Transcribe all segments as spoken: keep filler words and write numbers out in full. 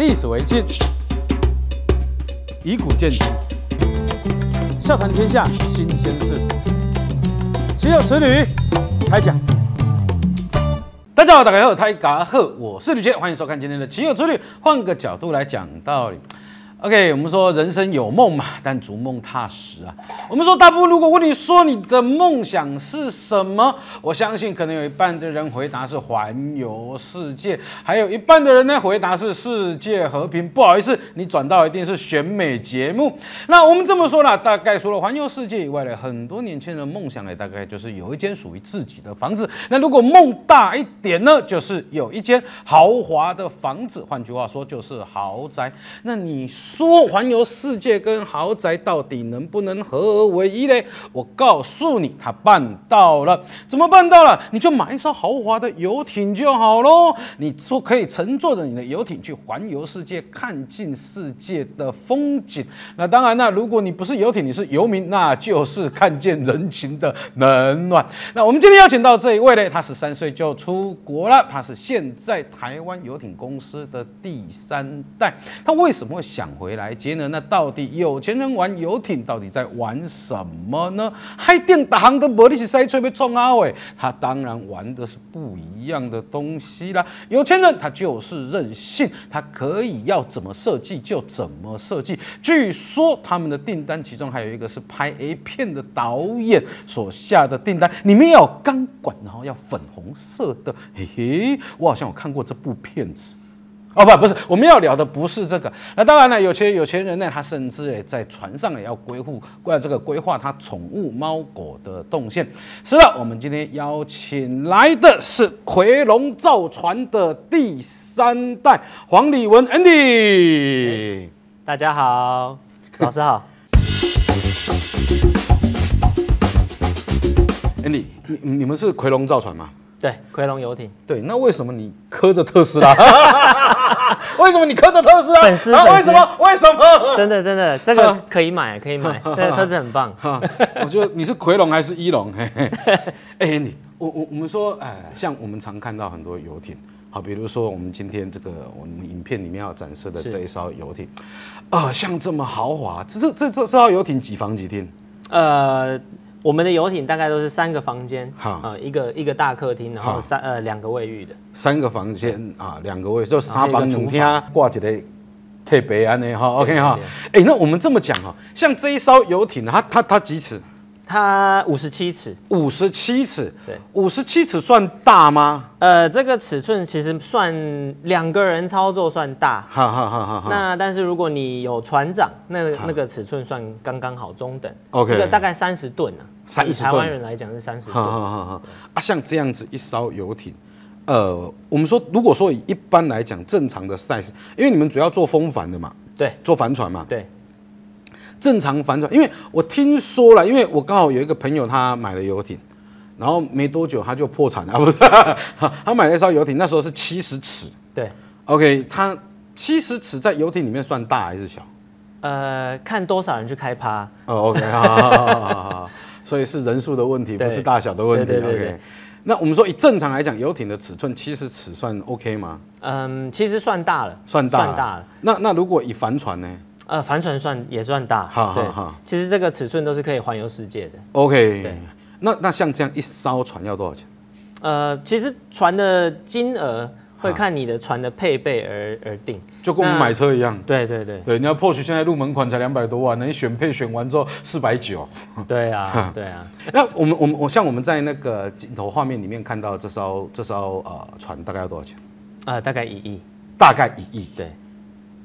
历史为鉴，以古鉴今，笑谈天下新鲜事。岂有此理！开讲。大家好，大家好，大家好，我是呂杰，欢迎收看今天的《岂有此理》。换个角度来讲道理。 OK， 我们说人生有梦嘛，但逐梦踏实啊。我们说大部分，如果问你说你的梦想是什么，我相信可能有一半的人回答是环游世界，还有一半的人呢回答是世界和平。不好意思，你转到一定是选美节目。那我们这么说啦，大概除了环游世界以外呢，很多年轻人的梦想呢，大概就是有一间属于自己的房子。那如果梦大一点呢，就是有一间豪华的房子，换句话说就是豪宅。那你 说环游世界跟豪宅到底能不能合而为一呢？我告诉你，他办到了。怎么办到了？你就买一艘豪华的游艇就好喽。你说可以乘坐着你的游艇去环游世界，看尽世界的风景。那当然呢，如果你不是游艇，你是游民，那就是看见人情的冷暖。那我们今天邀请到这一位呢，他十三岁就出国了，他是现在台湾游艇公司的第三代。他为什么会想 回来接呢？那到底有钱人玩游艇，到底在玩什么呢？海顶打航的无你是塞吹被冲啊喂，他当然玩的是不一样的东西啦。有钱人他就是任性，他可以要怎么设计就怎么设计。据说他们的订单其中还有一个是拍 A 片的导演所下的订单，里面要有钢管，然后要粉红色的。嘿嘿，我好像有看过这部片子。 哦不，不是，我们要聊的不是这个。那当然了，有些有钱人呢，他甚至诶在船上也要规划，这个规划他宠物猫狗的动线。是的，我们今天邀请来的是奎龙造船的第三代黄礼文 Andy。大家好，老师好。Andy， 你你们是奎龙造船吗？ 对，奎龙游艇。对，那为什么你磕着特斯拉？为什么你磕着特斯拉？粉丝，啊，为什么？为什么？真的，真的，这个可以买，可以买，这个车子很棒。我觉得你是奎龙还是一龙？哎，你，我我我们说，哎，像我们常看到很多游艇，好，比如说我们今天这个我们影片里面要展示的这一艘游艇，啊，像这么豪华，这这这这艘游艇几房几厅？呃。 我们的游艇大概都是三个房间，啊，一个一个大客厅，然后三呃两个卫浴的。三个房间啊，两个卫，就三房两厅，挂一个特别安的哈 ，OK 哈。哎，那我们这么讲哈，像这一艘游艇，它它它几尺？它五十七尺。五十七尺，对，五十七尺算大吗？呃，这个尺寸其实算两个人操作算大，哈哈哈哈。那但是如果你有船长，那那个尺寸算刚刚好中等 ，OK， 这个大概三十吨啊。 以台湾人来讲是三十吨。啊，像这样子一艘游艇，呃，我们说如果说以一般来讲正常的 size， 因为你们主要做风帆的嘛，对，做帆船嘛，对。正常帆船，因为我听说了，因为我刚好有一个朋友他买了游艇，然后没多久他就破产了，不是？他买了一艘游艇，那时候是七十尺。对。OK， 他七十尺在游艇里面算大还是小？呃，看多少人去开趴。哦 ，OK， 好好好好。 所以是人数的问题，不是大小的问题。OK， 那我们说以正常来讲，游艇的尺寸七十尺算 OK 吗？嗯，其实算大了，算大了。那那如果以帆船呢？呃，帆船算也算大。好好好，其实这个尺寸都是可以环游世界的。OK， 对。那那像这样一艘船要多少钱？呃，其实船的金额会看你的船的配备而而定，就跟我们买车一样。对对对。对，你要 Porsche 现在入门款才两百多万，你选配选完之后四百九。 对啊，对啊。那我们我们我像我们在那个镜头画面里面看到这艘这艘呃船大概要多少钱？呃，大概一亿。大概一亿。对。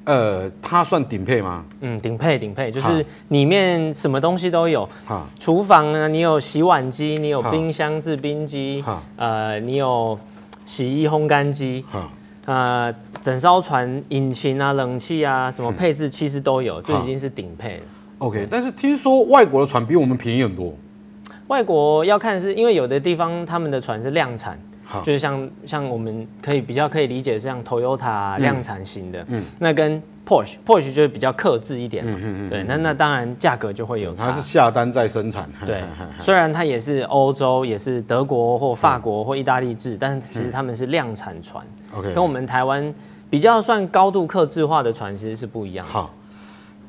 呃，它算顶配吗？嗯，顶配顶配，就是里面什么东西都有。哈。厨房呢，你有洗碗机，你有冰箱、制冰机，呃，你有洗衣烘干机。哈。呃，整艘船引擎啊、冷气啊，什么配置其实都有，就已经是顶配了。 OK， 但是听说外国的船比我们便宜很多。外国要看是因为有的地方他们的船是量产，就是像像我们可以比较可以理解像 Toyota 量产型的，嗯，那跟 Porsche Porsche 就是比较克制一点嘛，嗯嗯嗯，对，那那当然价格就会有差。它是下单在生产，对，虽然它也是欧洲，也是德国或法国或意大利制，但是其实他们是量产船，OK， 跟我们台湾比较算高度客制化的船，其实是不一样的。好，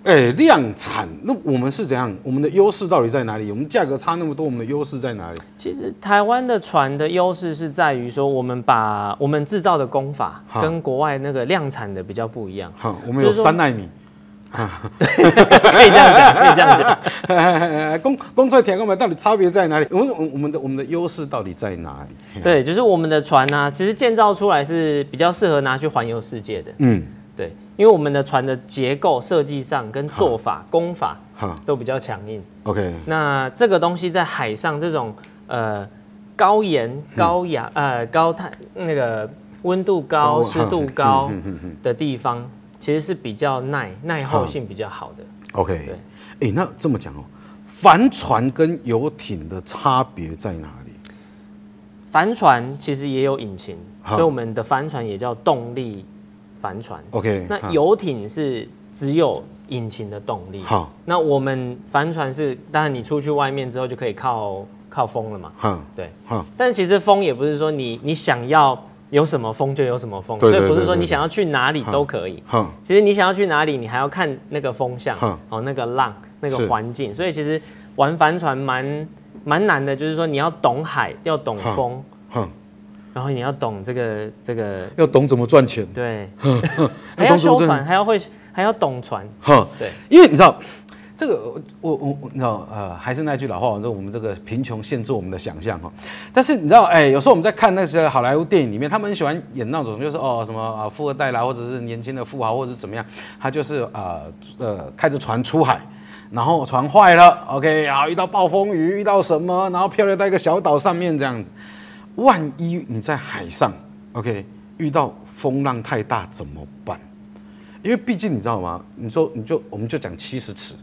哎、欸，量产，那我们是怎样？我们的优势到底在哪里？我们价格差那么多，我们的优势在哪里？其实台湾的船的优势是在于说，我们把我们制造的工法跟国外那个量产的比较不一样。好，我们有三奈米。 可以这样讲，可以这样讲。工工作铁工们到底差别在哪里？我们我们的我们的优势到底在哪里？对，就是我们的船呢、啊，其实建造出来是比较适合拿去环游世界的。嗯，对，因为我们的船的结构设计上跟做法、工法都比较强硬。OK， 那这个东西在海上这种呃高盐、高氧、嗯、呃高碳那个温度高、湿度高的地方。 其实是比较耐耐候性比较好的。嗯、OK， 对，哎、欸，那这么讲哦，帆船跟游艇的差别在哪里？帆船其实也有引擎，嗯、所以我们的帆船也叫动力帆船。OK，、嗯、那游艇是只有引擎的动力。好、嗯，那我们帆船是，当然你出去外面之后就可以靠靠风了嘛。嗯、对，嗯、但其实风也不是说你你想要。 有什么风就有什么风，所以不是说你想要去哪里都可以。其实你想要去哪里，你还要看那个风向，哦，那个浪，那个环境。所以其实玩帆船蛮蛮难的，就是说你要懂海，要懂风，然后你要懂这个这个，要懂怎么赚钱，对，还要修船，还要会，还要懂船，对，因为你知道。 这个我我我，你知道呃，还是那句老话，我们这个贫穷限制我们的想象哈。但是你知道，哎、欸，有时候我们在看那些好莱坞电影里面，他们很喜欢演那种就是哦什么啊富二代啦，或者是年轻的富豪，或者是怎么样，他就是呃呃开着船出海，然后船坏了 ，OK 啊，遇到暴风雨，遇到什么，然后漂流到一个小岛上面这样子。万一你在海上 ，OK 遇到风浪太大怎么办？因为毕竟你知道吗？你说你就我们就讲七十尺。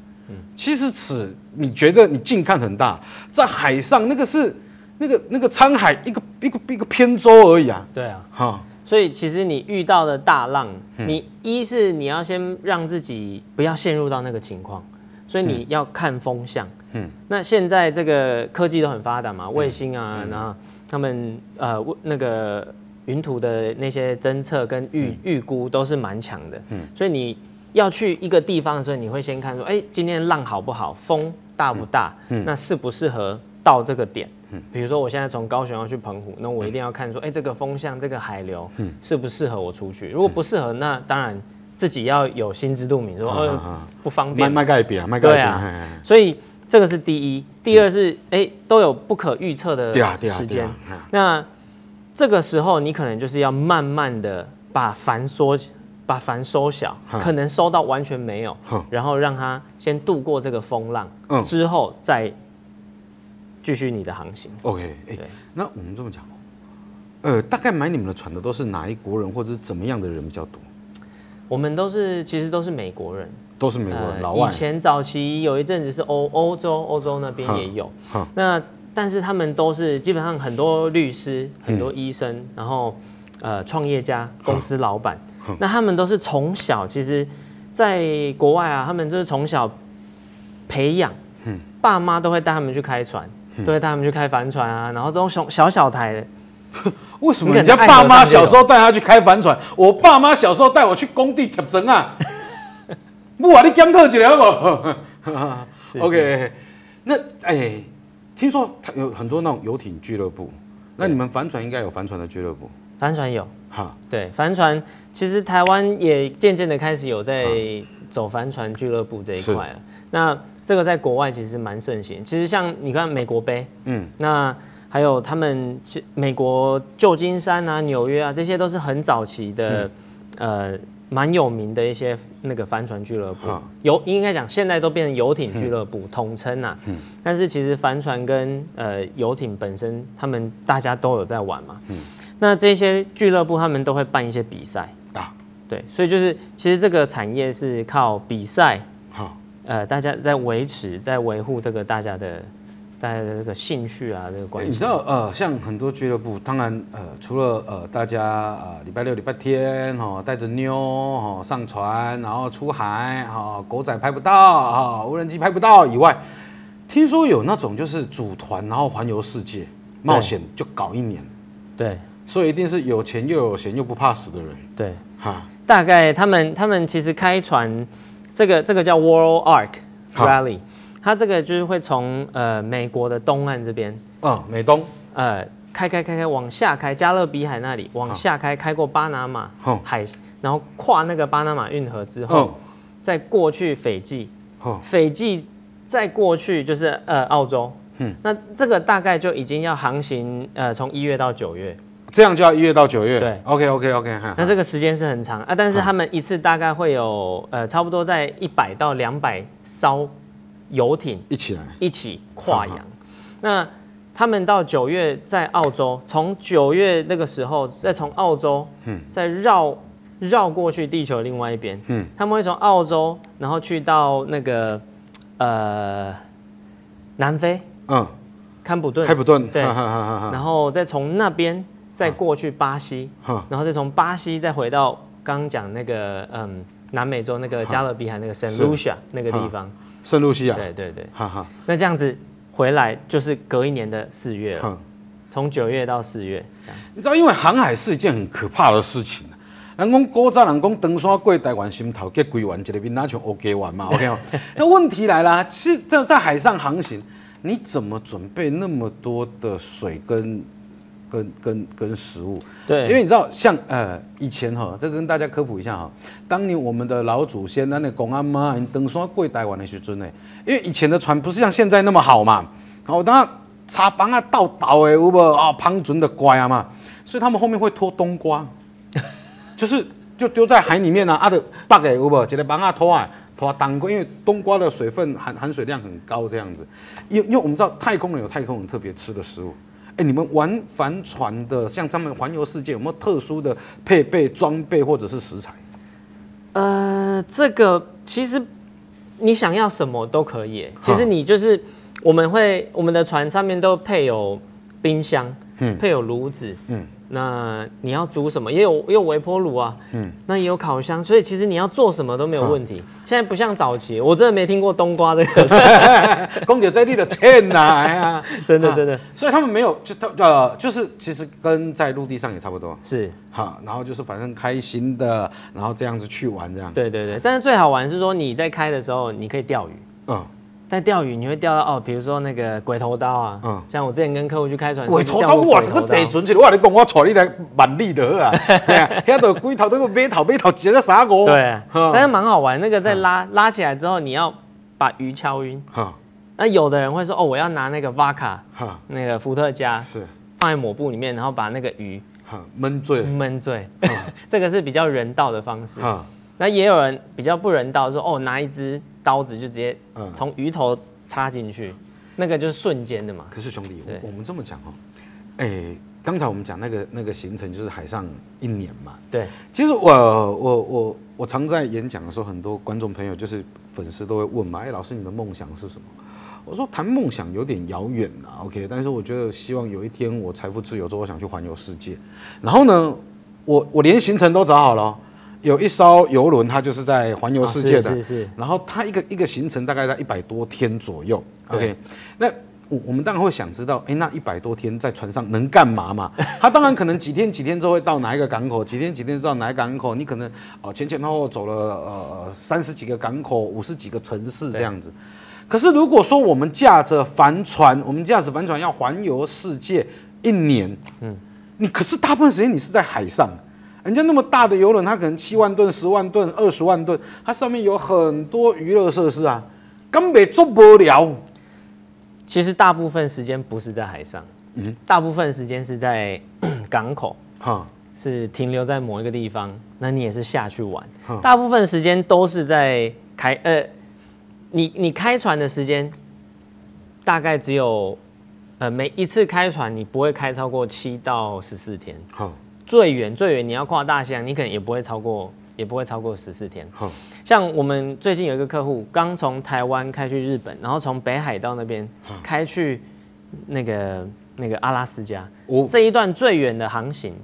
七十尺，你觉得你近看很大，在海上那个是那个那个沧海一个一个一个扁舟而已啊。对啊，哈，所以其实你遇到的大浪，嗯、你一是你要先让自己不要陷入到那个情况，所以你要看风向。嗯，那现在这个科技都很发达嘛，卫星啊，嗯、然后他们呃那个云图的那些侦测跟预、嗯、预估都是蛮强的。嗯，所以你。 要去一个地方的时候，你会先看说，哎、欸，今天浪好不好，风大不大，嗯嗯、那适不适合到这个点？嗯、比如说我现在从高雄要去澎湖，那我一定要看说，哎、欸，这个风向、这个海流，嗯、适不适合我出去？如果不适合，那当然自己要有心知肚明，说、嗯、呃不方便，卖卖饼，卖饼，对啊，所以这个是第一，第二是哎、欸、都有不可预测的时间，那这个时候你可能就是要慢慢的把帆缩。 把帆收小，可能收到完全没有，然后让它先度过这个风浪，嗯、之后再继续你的航行。OK， 哎、欸，那我们这么讲，呃，大概买你们的船的都是哪一国人，或者是怎么样的人比较多？我们都是其实都是美国人，都是美国人，呃、老外。以前早期有一阵子是欧欧洲，欧洲那边也有，那但是他们都是基本上很多律师、很多医生，嗯、然后呃创业家、公司老板。 那他们都是从小，其实，在国外啊，他们就是从小培养，嗯、爸妈都会带他们去开船，嗯、都会带他们去开帆船啊，然后都小小小台的。为什么人家爸妈小时候带他去开帆船？我爸妈小时候带我去工地贴针啊！不啊，你检讨一下不？OK， 那哎、欸，听说有很多那种游艇俱乐部，那你们帆船应该有帆船的俱乐部？帆船有。 对，帆船其实台湾也渐渐的开始有在走帆船俱乐部这一块了。那这个在国外其实蛮盛行。其实像你看美国杯，嗯，那还有他们美国旧金山啊、纽约啊，这些都是很早期的，嗯、呃，蛮有名的一些那个帆船俱乐部。游应该讲现在都变成游艇俱乐部、嗯、统称啊。嗯、但是其实帆船跟呃游艇本身，他们大家都有在玩嘛。嗯 那这些俱乐部他们都会办一些比赛啊，对，所以就是其实这个产业是靠比赛，好，呃，大家在维持、在维护这个大家的、大家的这个兴趣啊，这个关系。你知道呃，像很多俱乐部，当然呃，除了呃大家啊礼拜六、礼拜天哦带着妞哦上船，然后出海哦狗仔拍不到啊无人机拍不到以外，听说有那种就是组团然后环游世界冒险就搞一年，对。 所以一定是有钱又有闲又不怕死的人。对，啊，大概他们他们其实开船，这个这个叫 World Arc Rally， 它这个就是会从呃美国的东岸这边，嗯，美东，呃，开开开开往下开，加勒比海那里往下开，开过巴拿马海，然后跨那个巴拿马运河之后，再过去斐济，斐济再过去就是呃澳洲。 嗯，那这个大概就已经要航行，呃，从一月到九月，这样就要一月到九月。对 ，OK OK OK， 那这个时间是很长啊，但是他们一次大概会有，呃，差不多在一百到两百艘游艇一起来一起跨洋。那他们到九月在澳洲，从九月那个时候再从澳洲，嗯，再绕绕过去地球另外一边，嗯，他们会从澳洲然后去到那个，呃，南非。 嗯，堪普顿，开普顿，对，然后再从那边再过去巴西，然后再从巴西再回到刚刚讲那个嗯南美洲那个加勒比海那个圣露西亚那个地方，圣露西亚，对对对，哈哈，那这样子回来就是隔一年的四月了，从九月到四月，你知道，因为航海是一件很可怕的事情。 人讲古早人讲登山过台湾心头，结归完一个面，那就 OK 完嘛 ，OK 哦。那问题来啦，是这在海上航行。 你怎么准备那么多的水跟跟跟跟食物？对，因为你知道，像呃以前哈，这跟大家科普一下哈，当年我们的老祖先，那那公阿妈登山过台湾的时阵呢，因为以前的船不是像现在那么好嘛，哦，那插板啊、倒倒诶，有无啊？旁准的乖啊嘛，所以他们后面会拖冬瓜，就是就丢在海里面啊，啊的绑诶，有无？一个板啊拖啊。 拖冬瓜，因为冬瓜的水分含含水量很高，这样子。因因为我们知道太空人有太空人特别吃的食物。哎、欸，你们玩帆船的，像他们环游世界，有没有特殊的配备、装备或者是食材？呃，这个其实你想要什么都可以。其实你就是我们会我们的船上面都配有冰箱，嗯、配有炉子，嗯。 那你要煮什么？也有也有微波炉啊，嗯，那也有烤箱，所以其实你要做什么都没有问题。啊、现在不像早期，我真的没听过冬瓜这个，公姐在地的天哪、啊，哎呀，真的真的、啊。所以他们没有就呃就是其实跟在陆地上也差不多，是哈、啊。然后就是反正开心的，然后这样子去玩这样。对对对，但是最好玩是说你在开的时候你可以钓鱼，嗯。 在钓鱼，你会钓到哦，比如说那个鬼头刀啊，嗯、像我之前跟客户去开船，鬼头刀哇，这个坐船去，我跟你讲，我带你来蛮力的啊，遐都龟头，这个尾头，尾头结个啥个？对，嗯、但是蛮好玩。那个在拉、嗯、拉起来之后，你要把鱼敲晕。嗯、那有的人会说哦，我要拿那个 vodka、嗯、那个伏特加，是放在抹布里面，然后把那个鱼闷醉，闷醉，嗯、这个是比较人道的方式。嗯 那也有人比较不人道，说哦，拿一支刀子就直接从鱼头插进去，嗯、那个就是瞬间的嘛。可是兄弟，我们这么讲哦，哎、欸，刚才我们讲那个那个行程就是海上一年嘛。对，其实我我我我常在演讲的时候，很多观众朋友就是粉丝都会问嘛，哎、欸，老师你的梦想是什么？我说谈梦想有点遥远啦 ，OK， 但是我觉得希望有一天我财富自由之后，我想去环游世界。然后呢，我我连行程都找好了、哦。 有一艘游轮，它就是在环游世界的，啊、是是是然后它一个一个行程大概在一百多天左右。OK， 那我我们当然会想知道，哎，那一百多天在船上能干嘛嘛？它当然可能几天几天之后会到哪一个港口，几天几天到哪一个港口，你可能哦前前后后走了呃三十几个港口，五十几个城市这样子。可是如果说我们驾着帆船，我们驾驶帆船要环游世界一年，嗯，你可是大部分时间你是在海上。 人家那么大的游轮，它可能七万吨、十万吨、二十万吨，它上面有很多娱乐设施啊，根本做不了。其实大部分时间不是在海上，嗯，大部分时间是在港口，哈，是停留在某一个地方，那你也是下去玩。大部分时间都是在开，呃，你你开船的时间，大概只有，呃，每一次开船你不会开超过七到十四天，好。 最远最远，你要跨大西洋，你可能也不会超过，也不会超过十四天。嗯、像我们最近有一个客户，刚从台湾开去日本，然后从北海道那边开去那个、嗯、那个阿拉斯加，哦、这一段最远的航行，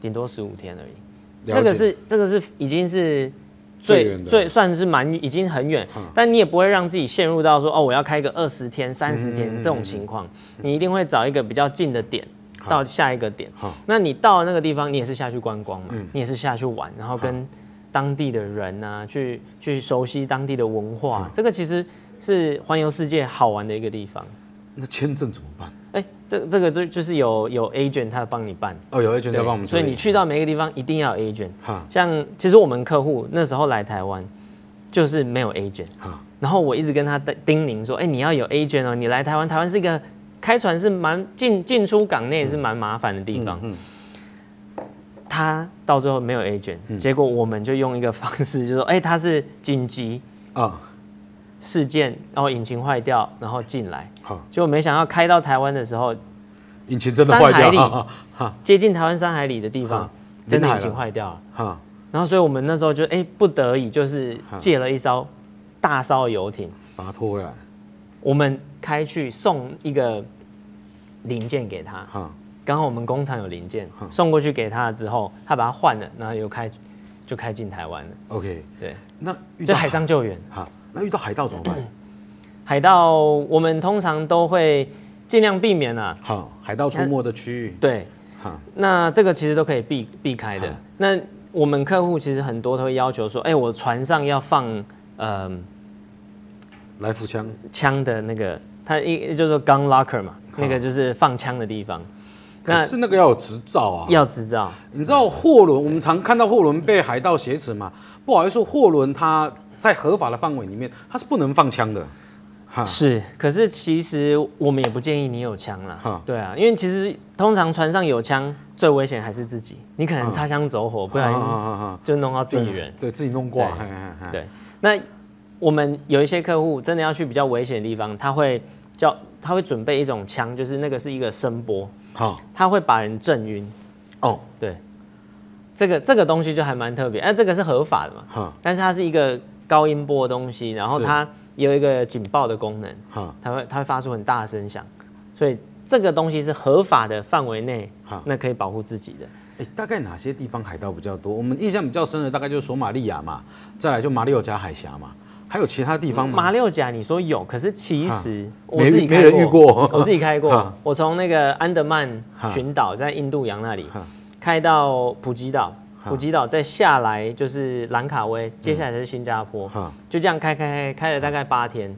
顶、嗯、多十五天而已。这个是这个是已经是最最算是蛮已经很远，嗯、但你也不会让自己陷入到说哦，我要开个二十天、三十天、嗯、这种情况，你一定会找一个比较近的点。到下一个点。嗯、那你到那个地方，你也是下去观光嘛，嗯、你也是下去玩，然后跟当地的人啊，去去熟悉当地的文化。嗯、这个其实是环游世界好玩的一个地方。那签证怎么办？哎、欸，这这个就就是有有 agent 他帮你办。哦，有 agent 在帮我们。所以你去到每一个地方一定要有 agent。像其实我们客户那时候来台湾，就是没有 agent。然后我一直跟他叮咛说，哎、欸，你要有 agent 哦，你来台湾，台湾是一个。 开船是蛮进进出港内也是蛮麻烦的地方，嗯嗯、他到最后没有 agent，、嗯、结果我们就用一个方式，就说，哎、欸，他是紧急啊事件，然后引擎坏掉，然后进来，好、啊，结果没想到开到台湾的时候，引擎真的坏掉，啊啊、接近台湾三海里的地方，啊、真的引擎坏掉了，啊、然后所以我们那时候就哎、欸、不得已就是借了一艘大艘游艇，把它拖回来，我们开去送一个。 零件给他，刚好我们工厂有零件，送过去给他之后，他把它换了，然后又开，就开进台湾了。OK， 对，那就海上救援。哈，那遇到海盗怎么办？海盗我们通常都会尽量避免啊。好，海盗出没的区域。对，那这个其实都可以避避开的。那我们客户其实很多都会要求说，哎，我船上要放呃，来福枪枪的那个。 它一就是 gun locker 嘛，那个就是放枪的地方。可是那个要有执照啊，要执照。你知道货轮，我们常看到货轮被海盗挟持嘛。不好意思，货轮它在合法的范围里面，它是不能放枪的。是，可是其实我们也不建议你有枪啦。对啊，因为其实通常船上有枪，最危险还是自己。你可能擦枪走火，不然就弄到自己人，对自己弄挂。对，那我们有一些客户真的要去比较危险的地方，他会。 叫他会准备一种枪，就是那个是一个声波，好，他会把人震晕。哦，对，这个这个东西就还蛮特别，哎、啊，这个是合法的嘛，但是它是一个高音波的东西，然后它有一个警报的功能，它会它会发出很大的声响，所以这个东西是合法的范围内，那可以保护自己的。 哎，大概哪些地方海盗比较多？我们印象比较深的大概就是索马利亚嘛，再来就马六甲海峡嘛。 还有其他地方吗？马六甲你说有，可是其实我自己没人遇过。我自己开过，我从那个安德曼群岛在印度洋那里开到普吉岛，普吉岛再下来就是兰卡威，接下来是新加坡，就这样开开开开了大概八天。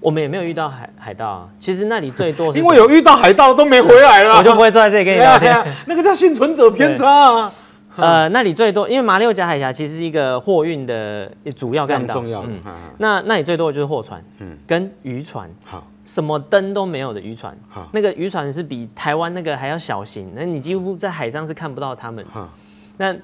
我们也没有遇到海海盗啊。其实那里最多是因为有遇到海盗都没回来了，我就不会坐在这里跟你聊天。那个叫幸存者偏差啊。 呃，那里最多，因为马六甲海峡其实是一个货运的主要干道，重要的。嗯、那那里最多的就是货船，嗯，跟渔船，好，什么灯都没有的渔船，好，那个渔船是比台湾那个还要小型，那你几乎在海上是看不到它们。那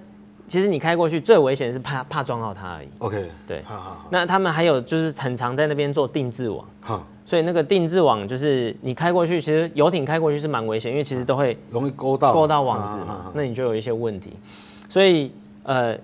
其实你开过去最危险的是怕怕撞到它而已。OK， 对，好好好那他们还有就是很常在那边做定制网，好，所以那个定制网就是你开过去，其实游艇开过去是蛮危险，因为其实都会容易勾到勾到网子嘛，啊啊啊、那你就有一些问题。 所以，呃，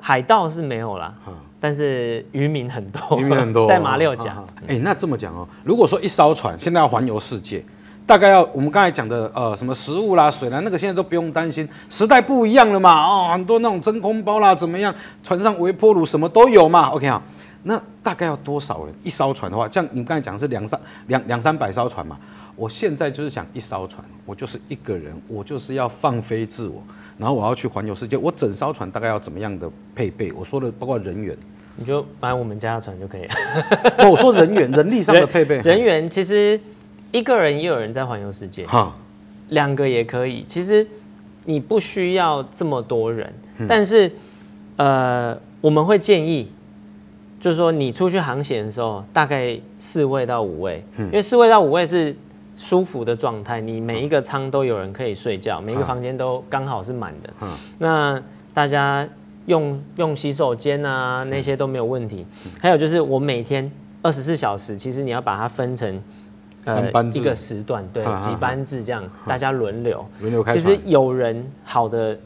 海盗是没有啦，但是渔民很多，渔民很多，在马六甲。哎，那这么讲哦，如果说一艘船现在要环游世界，大概要我们刚才讲的，呃，什么食物啦、水啦，那个现在都不用担心，时代不一样了嘛，哦，很多那种真空包啦，怎么样，船上微波炉什么都有嘛 ，OK 啊。那大概要多少人一艘船的话，像你刚才讲是两三两两三百艘船嘛，我现在就是想一艘船，我就是一个人，我就是要放飞自我。 然后我要去环游世界，我整艘船大概要怎么样的配备？我说的包括人员，你就买我们家的船就可以了。不，我说人员、人力上的配备。人员其实一个人也有人在环游世界，哈，两个也可以。其实你不需要这么多人，嗯、但是呃，我们会建议，就是说你出去航行的时候，大概四位到五位，嗯、因为四位到五位是。 舒服的状态，你每一个舱都有人可以睡觉，每一个房间都刚好是满的。嗯、那大家用用洗手间啊，那些都没有问题。嗯、还有就是，我每天二十四小时，其实你要把它分成呃一个时段，对，啊、几班制这样，啊、大家轮流轮流开。其实有人好的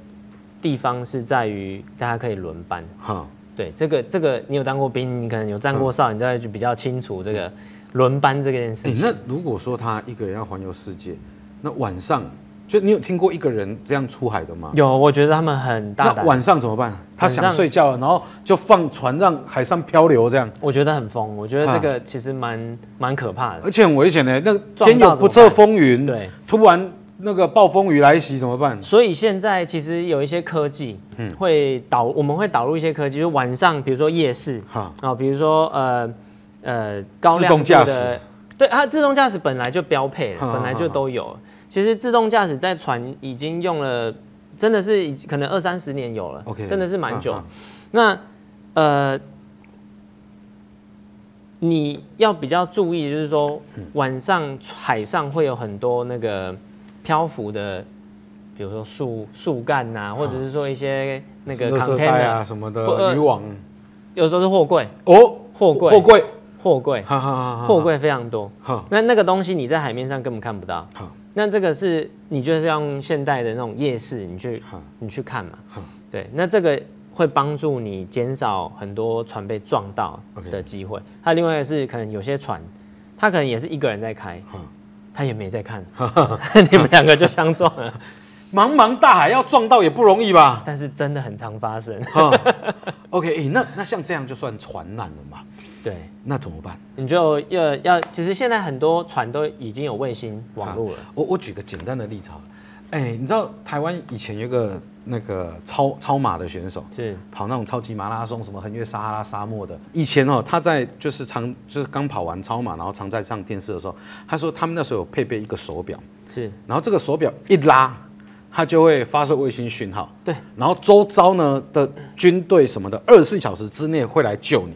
地方是在于大家可以轮班。啊、对，这个这个你有当过兵，你可能有站过哨，嗯、你大概就比较清楚这个。 轮班这件事情、欸，那如果说他一个人要环游世界，那晚上就你有听过一个人这样出海的吗？有，我觉得他们很大胆。那晚上怎么办？他想睡觉了，然后就放船让海上漂流这样。我觉得很疯，我觉得这个其实蛮蛮、啊、可怕的，而且很危险的、欸。那天有不测风云，对，突然那个暴风雨来袭怎么办？所以现在其实有一些科技，嗯，会导我们会导入一些科技，就是晚上比如说夜视，啊、哦，比如说呃呃高亮度的，对它自动驾驶本来就标配了，本来就都有。啊、其实自动驾驶在船已经用了，真的是可能二三十年有了 ，OK， 真的是蛮久。啊、那呃。 你要比较注意，就是说晚上海上会有很多那个漂浮的，比如说树树干呐，或者是说一些那个 container 啊什么的渔网，有时候是货柜哦，货柜货柜货柜，货柜非常多。那那个东西你在海面上根本看不到。那这个是你就是要用现代的那种夜视，你去你去看嘛。对，那这个。 会帮助你减少很多船被撞到的机会。还有另外一个是，可能有些船，他可能也是一个人在开，他也没在看，你们两个就相撞了。茫茫大海要撞到也不容易吧？但是真的很常发生。OK， 那那像这样就算船难了嘛？对，那怎么办？你就要要，其实现在很多船都已经有卫星网络了。我我举个简单的例子好了。 哎、欸，你知道台湾以前有个那个超超马的选手，是跑那种超级马拉松，什么横越撒哈拉沙漠的。以前哦，他在就是常就是刚跑完超马，然后常在上电视的时候，他说他们那时候有配备一个手表，是，然后这个手表一拉，它就会发射卫星讯号，对，然后周遭呢的军队什么的，二十四小时之内会来救你。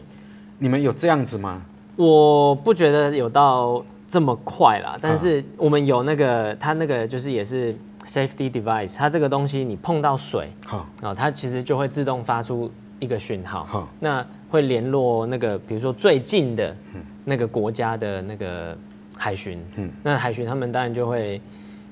你们有这样子吗？我不觉得有到这么快啦，但是我们有那个他那个就是也是。 Safety device， 它这个东西你碰到水，好、哦，它其实就会自动发出一个讯号，好，那会联络那个，比如说最近的那个国家的那个海巡，嗯，那海巡他们当然就会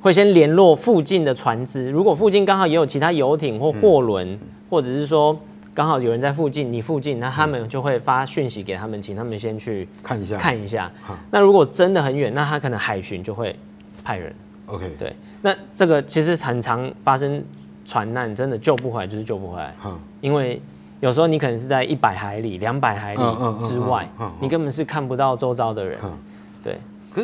会先联络附近的船只，如果附近刚好也有其他游艇或货轮，嗯、或者是说刚好有人在附近，你附近，那他们就会发讯息给他们，请他们先去看一下，看一下，那如果真的很远，那他可能海巡就会派人。 OK， 对，那这个其实很常发生船难，真的救不回来就是救不回来，嗯、因为有时候你可能是在一百海里、两百海里之外，嗯嗯嗯嗯、你根本是看不到周遭的人，嗯、对，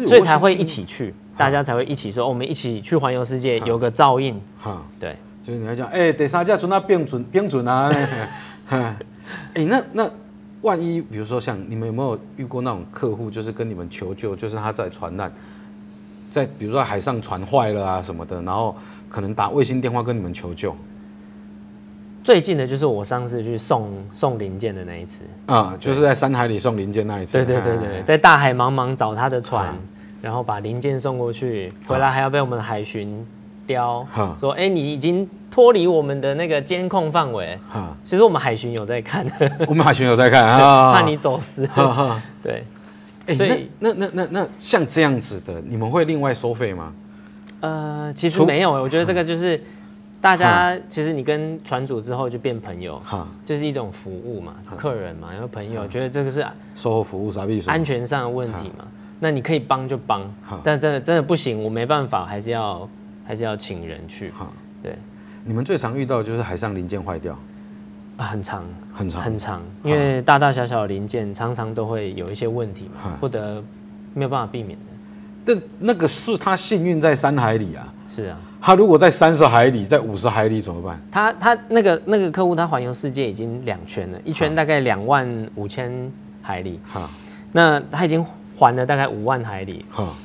所以才会一起去，嗯、大家才会一起说、哦，我们一起去环游世界，嗯、有个照应，嗯、对，所以你要讲，哎、欸，第三架船啊，变准变准啊，哎欸，那那。 万一比如说像你们有没有遇过那种客户，就是跟你们求救，就是他在船难。 在比如说海上船坏了啊什么的，然后可能打卫星电话跟你们求救。最近的就是我上次去送送零件的那一次啊，就是在山海里送零件那一次。对对对对，在大海茫茫找他的船，然后把零件送过去，回来还要被我们海巡刁说：“哎，你已经脱离我们的那个监控范围。”其实我们海巡有在看，我们海巡有在看啊，怕你走失。对。 哎、欸，那那那那那像这样子的，你们会另外收费吗？呃，其实没有，我觉得这个就是大家其实你跟船主之后就变朋友，哈、嗯，就是一种服务嘛，嗯、客人嘛，然后朋友、嗯、觉得这个是售后服务啥意思？安全上的问题嘛，嗯、那你可以帮就帮，嗯、但真的真的不行，我没办法，还是要还是要请人去。嗯、对，你们最常遇到的就是海上零件坏掉。 啊，很长，很长，很长，因为大大小小的零件常常都会有一些问题嘛，不得没有办法避免的。但那个是他幸运在三海里啊，是啊，他如果在三十海里，在五十海里怎么办？他他那个那个客户他环游世界已经两圈了，一圈大概两万五千海里，哈，那他已经环了大概五万海里，哈，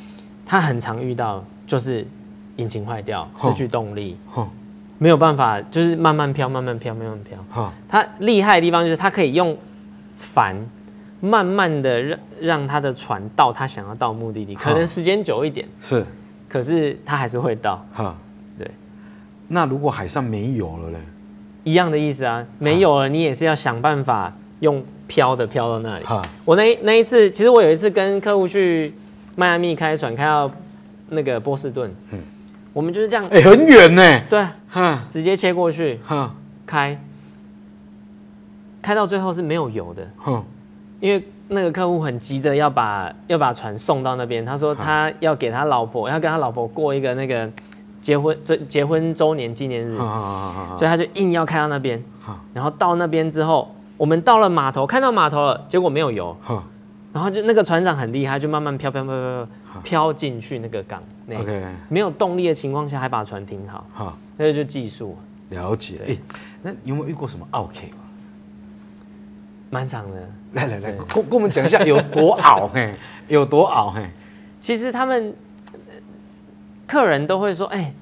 他很常遇到就是引擎坏掉，失去动力，哈。 没有办法，就是慢慢飘，慢慢飘，慢慢飘。它厉害的地方就是它可以用帆慢慢的让让它的船到它想要到目的地，可能时间久一点是，可是它还是会到。哈，对。那如果海上没有了嘞？一样的意思啊，没有了你也是要想办法用飘的飘到那里。我那那一次，其实我有一次跟客户去迈阿密开船，开到那个波士顿。嗯。 我们就是这样，哎、欸，很远呢、欸。对，直接切过去，开，开到最后是没有油的，因为那个客户很急着要把要把船送到那边，他说他要给他老婆，要跟他老婆过一个那个结婚这结婚周年纪念日，所以他就硬要开到那边，然后到那边之后，我们到了码头，看到码头了，结果没有油，然后就那个船长很厉害，就慢慢飘飘飘飘飘，飘进去那个港内， Okay. 没有动力的情况下还把船停好，好，那就技术。了解。哎、欸，那有没有遇过什么拗 K 吗？蛮长的。来来来，跟跟我们讲一下有多拗嘿，有多拗嘿。其实他们客人都会说，哎、欸，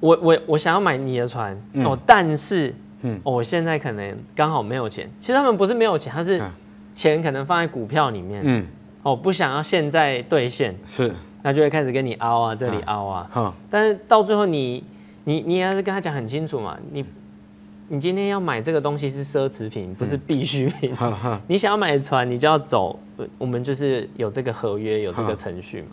我我我想要买你的船、嗯、哦，但是。 嗯、哦，我现在可能刚好没有钱。其实他们不是没有钱，他是钱可能放在股票里面。嗯，哦，不想要现在兑现，是，那就会开始跟你凹啊，这里凹啊。嗯、但是到最后你，你你也要是跟他讲很清楚嘛，你你今天要买这个东西是奢侈品，不是必需品。嗯、你想要买船，你就要走，我们就是有这个合约，有这个程序嘛。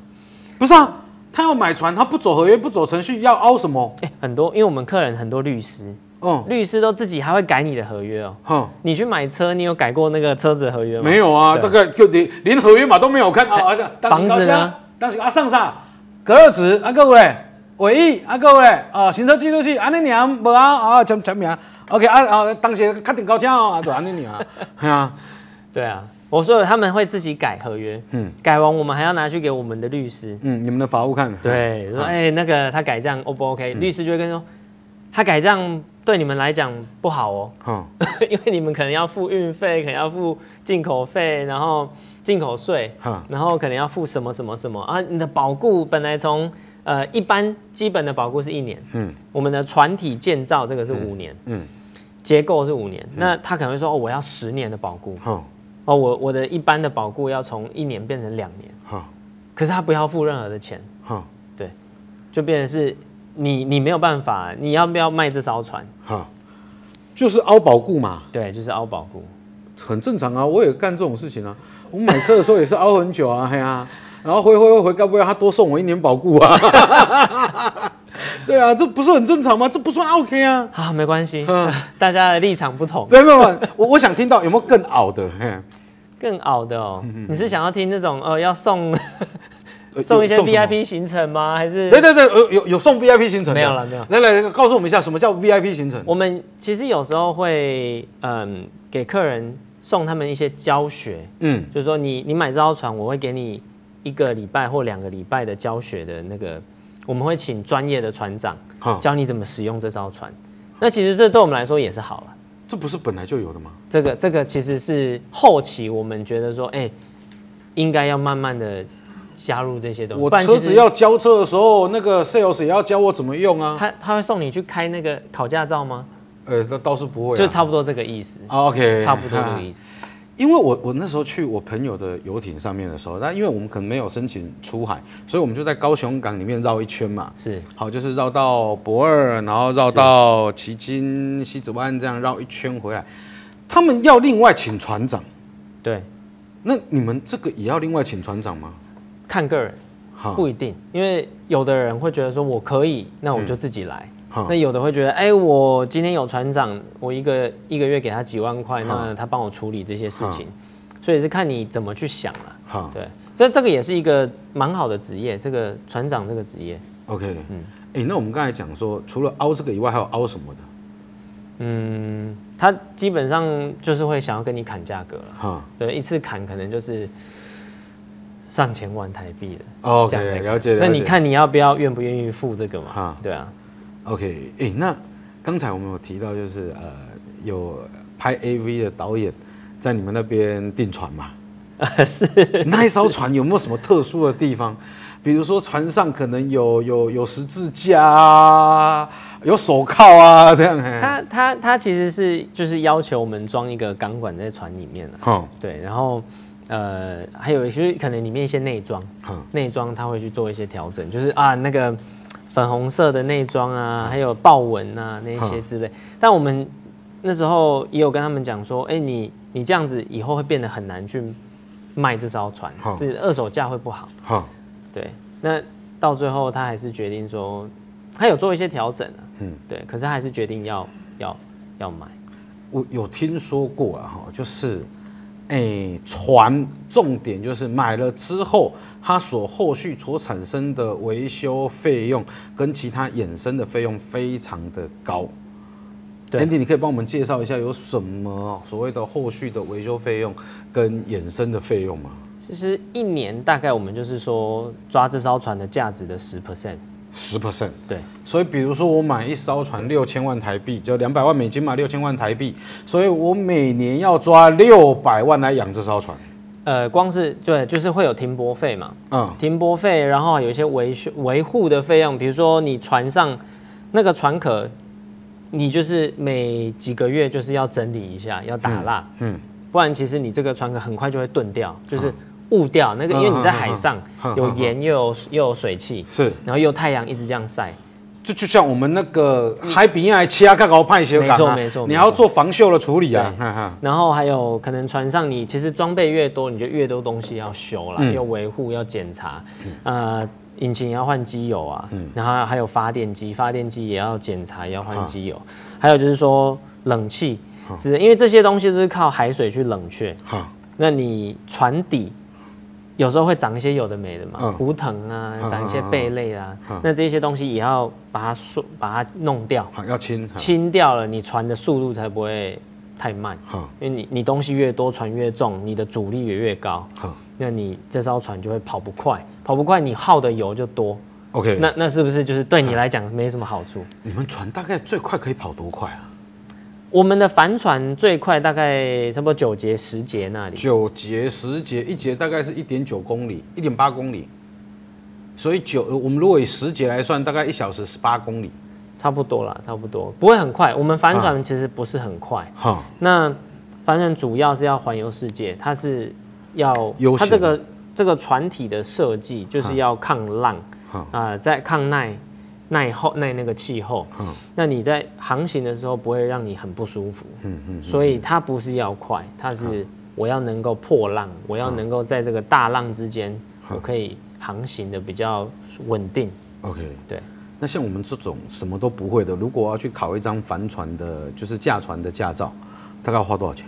不是啊，他要买船，他不走合约，不走程序，要凹什么？欸、很多，因为我们客人很多律师。 嗯、律师都自己还会改你的合约哦。嗯、你去买车，你有改过那个车子的合约吗？没有啊，大概就连连合约码都没有看啊。房子呢？当时啊，上啥？隔热纸啊，各位，尾翼啊，各位，哦，行车记录器啊，那娘无啊啊，签签名。OK 啊啊，当时确定高价哦，就安尼娘。对啊，对啊，我说他们会自己改合约，嗯，改完我们还要拿去给我们的律师，嗯，你们的法务看。对，说哎、欸，那个他改这样 O 不 OK？、嗯、律师就会跟说，他改这样。 对你们来讲不好哦，哦因为你们可能要付运费，可能要付进口费，然后进口税，哦、然后可能要付什么什么什么啊？你的保固本来从呃一般基本的保固是一年，嗯，我们的船体建造这个是五年，嗯，嗯结构是五年，嗯、那他可能会说、哦、我要十年的保固，哦，哦我我的一般的保固要从一年变成两年，哦、可是他不要付任何的钱，哦、对，就变成是。 你你没有办法，你要不要卖这艘船？哈，就是凹保固嘛。对，就是凹保固，很正常啊。我也干这种事情啊。我买车的时候也是凹很久啊，嘿啊，然后回回回回，该不会他多送我一年保固啊？对啊，这不是很正常吗？这不算 OK 啊。啊，没关系，大家的立场不同。对，没有，我我想听到有没有更凹的？嘿，更凹的哦。你是想要听那种呃要送？ 送一些 V I P 行程吗？还是对对对，有有有送 V I P 行程没有了？没有。来来，告诉我们一下什么叫 V I P 行程？我们其实有时候会嗯给客人送他们一些教学，嗯，就是说你你买这艘船，我会给你一个礼拜或两个礼拜的教学的那个，我们会请专业的船长教你怎么使用这艘船。那其实这对我们来说也是好了。这不是本来就有的吗？这个这个其实是后期我们觉得说，哎、欸，应该要慢慢的。 加入这些东西，我车子要交车的时候，那个 sales 也要教我怎么用啊。他他会送你去开那个考驾照吗？呃，那倒是不会，就差不多这个意思。OK， 差不多这个意思。因为我我那时候去我朋友的游艇上面的时候，那因为我们可能没有申请出海，所以我们就在高雄港里面绕一圈嘛。是，好，就是绕到博二，然后绕到旗津、西子湾这样绕一圈回来。他们要另外请船长。对，那你们这个也要另外请船长吗？ 看个人，不一定，因为有的人会觉得说我可以，那我就自己来；嗯、那有的会觉得，哎、欸，我今天有船长，我一个一个月给他几万块，嗯、那他帮我处理这些事情，嗯、所以是看你怎么去想了、啊。嗯、对，所以这个也是一个蛮好的职业，这个船长这个职业。OK， 嗯，哎、欸，那我们刚才讲说，除了凹这个以外，还有凹什么的？嗯，他基本上就是会想要跟你砍价格了。嗯、对，一次砍可能就是。 上千万台币的 ，OK， 了解。那你看你要不要愿不愿意付这个嘛？啊，对啊 ，OK， 哎、欸，那刚才我们有提到就是呃，有拍 A V 的导演在你们那边订船嘛？啊，是。那一艘船有没有什么特殊的地方？比如说船上可能有有有十字架啊，有手铐啊这样。他他他其实是就是要求我们装一个钢管在船里面了、啊。哦，对，然后。 呃，还有就是可能里面一些内装，内装它会去做一些调整，就是啊那个粉红色的内装啊，还有豹纹啊那一些之类。但我们那时候也有跟他们讲说，哎、欸，你你这样子以后会变得很难去卖这艘船，就是二手价会不好。对，那到最后他还是决定说，他有做一些调整啊，嗯，对，可是他还是决定要要要买。我有听说过啊，哈，就是。 哎、欸，船重点就是买了之后，它所后续所产生的维修费用跟其他衍生的费用非常的高。Andy， 你可以帮我们介绍一下有什么所谓的后续的维修费用跟衍生的费用吗？其实一年大概我们就是说抓这艘船的价值的十 percent。 十 percent， 对，所以比如说我买一艘船六千万台币，就两百万美金嘛，六千万台币，所以我每年要抓六百万来养这艘船。呃，光是对，就是会有停泊费嘛，嗯，停泊费，然后有一些维修维护的费用，比如说你船上那个船壳，你就是每几个月就是要整理一下，要打蜡，嗯，嗯不然其实你这个船壳很快就会钝掉，就是。嗯 雾掉那个，因为你在海上有盐又有又有水汽，是，然后又太阳一直这样晒，就就像我们那个海比亚切阿卡高派修港，没错没错，你要做防锈的处理啊。然后还有可能船上你其实装备越多，你就越多东西要修啦，要维护要检查，呃，引擎要换机油啊，然后还有发电机，发电机也要检查，也要换机油，还有就是说冷气，只因为这些东西都是靠海水去冷却，那你船底。 有时候会长一些有的没的嘛，图腾啊，长一些贝类啊，那这些东西也要把它疏，把它弄掉，要清，清掉了，你船的速度才不会太慢，因为你你东西越多，船越重，你的阻力也越高，那你这艘船就会跑不快，跑不快，你耗的油就多 ，OK， 那那是不是就是对你来讲没什么好处？你们船大概最快可以跑多快啊？ 我们的帆船最快大概差不多九节十节那里，九节十节一节大概是一点九公里，一点八公里，所以九我们如果以十节来算，大概一小时十八公里，差不多啦，差不多不会很快。我们帆船其实不是很快，啊、那帆船主要是要环游世界，它是要它这个这个船体的设计就是要抗浪啊、呃，在抗耐。 耐候耐那个气候，嗯、那你在航行的时候不会让你很不舒服，嗯嗯嗯、所以它不是要快，它是我要能够破浪，嗯、我要能够在这个大浪之间，嗯、我可以航行的比较稳定。OK， 对。那像我们这种什么都不会的，如果要去考一张帆船的，就是驾船的驾照，大概要花多少钱？